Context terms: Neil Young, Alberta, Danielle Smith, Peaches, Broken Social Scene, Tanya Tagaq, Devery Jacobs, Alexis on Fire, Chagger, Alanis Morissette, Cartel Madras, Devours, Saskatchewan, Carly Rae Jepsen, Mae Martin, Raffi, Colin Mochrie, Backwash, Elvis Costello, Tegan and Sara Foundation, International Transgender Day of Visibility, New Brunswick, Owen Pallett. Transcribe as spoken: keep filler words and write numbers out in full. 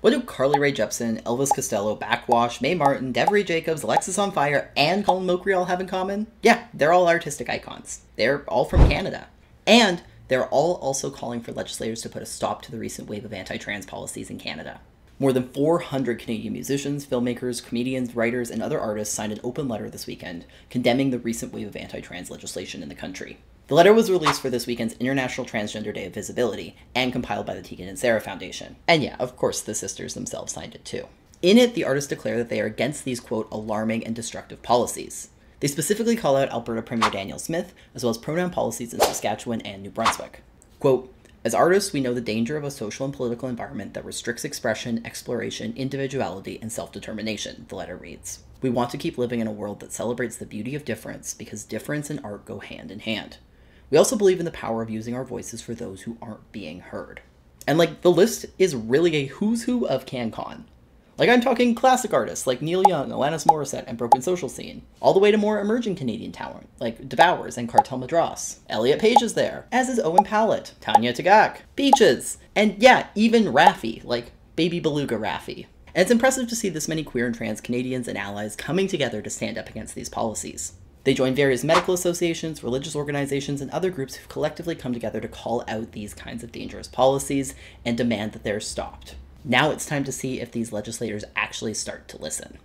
What do Carly Rae Jepsen, Elvis Costello, Backwash, Mae Martin, Devery Jacobs, Alexis on Fire, and Colin Mochrie all have in common? Yeah, they're all artistic icons. They're all from Canada. And they're all also calling for legislators to put a stop to the recent wave of anti-trans policies in Canada. More than four hundred Canadian musicians, filmmakers, comedians, writers, and other artists signed an open letter this weekend condemning the recent wave of anti-trans legislation in the country. The letter was released for this weekend's International Transgender Day of Visibility and compiled by the Tegan and Sara Foundation. And yeah, of course, the sisters themselves signed it too. In it, the artists declare that they are against these, quote, alarming and destructive policies. They specifically call out Alberta Premier Danielle Smith, as well as pronoun policies in Saskatchewan and New Brunswick. Quote, as artists, we know the danger of a social and political environment that restricts expression, exploration, individuality, and self-determination, the letter reads. We want to keep living in a world that celebrates the beauty of difference because difference and art go hand in hand. We also believe in the power of using our voices for those who aren't being heard. And like, the list is really a who's who of CanCon. Like, I'm talking classic artists like Neil Young, Alanis Morissette, and Broken Social Scene, all the way to more emerging Canadian talent like Devours and Cartel Madras. Elliot Page is there, as is Owen Pallett, Tanya Tagaq, Peaches, and yeah, even Raffi, like Baby Beluga Raffi. And it's impressive to see this many queer and trans Canadians and allies coming together to stand up against these policies. They join various medical associations, religious organizations, and other groups who've collectively come together to call out these kinds of dangerous policies and demand that they're stopped. Now it's time to see if these legislators actually start to listen.